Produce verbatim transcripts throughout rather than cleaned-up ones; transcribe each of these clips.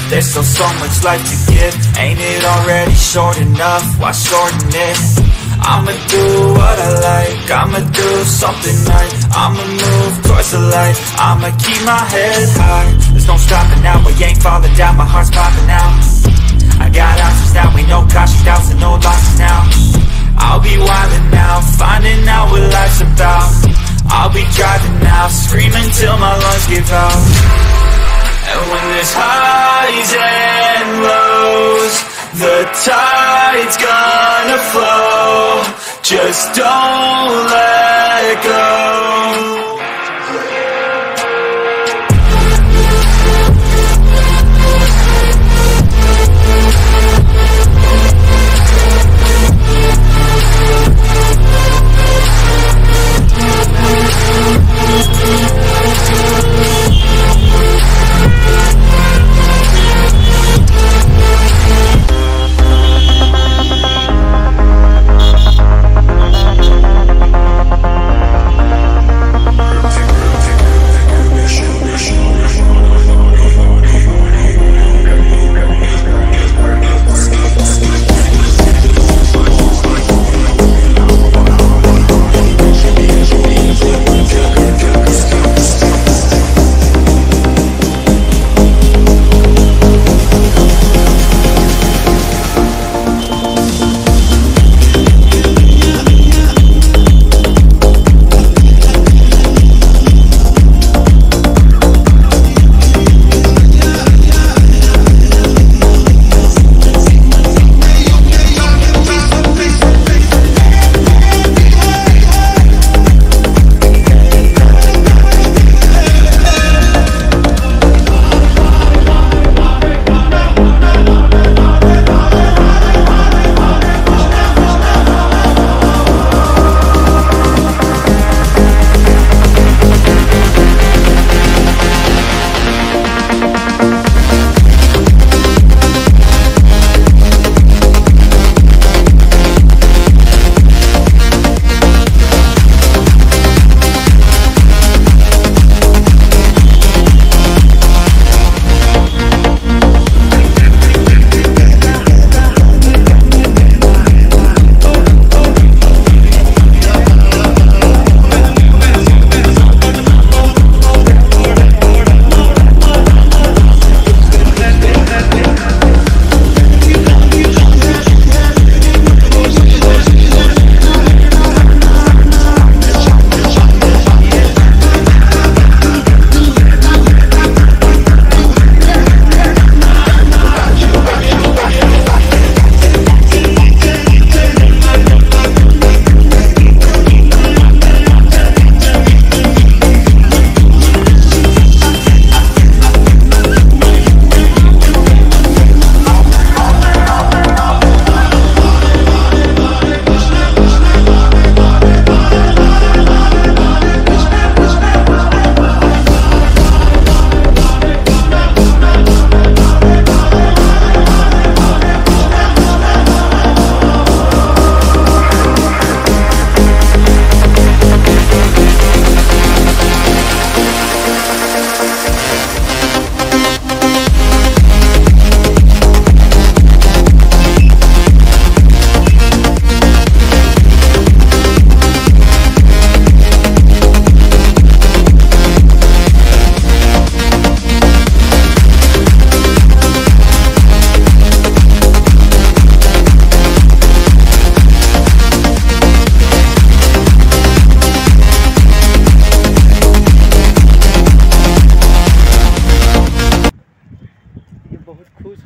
There's still so much life to give. Ain't it already short enough? Why shorten it? I'ma do what I like, I'ma do something right. I'ma move towards the light, I'ma keep my head high. There's no stopping now, we ain't falling down, my heart's popping out. I got options now, we know caution, doubts and no losses now. I'll be wildin' now, finding out what life's about. I'll be driving now, screaming till my lungs give out. And when there's highs and lows, the tide's gonna flow. Just don't let go.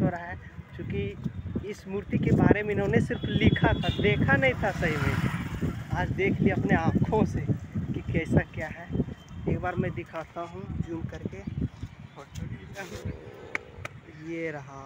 हो रहा है, क्योंकि इस मूर्ति के बारे में इन्होंने सिर्फ लिखा था, देखा नहीं था सही में। आज देख लिया अपने आँखों से कि कैसा क्या है। एक बार मैं दिखाता हूँ जूम करके, ये रहा।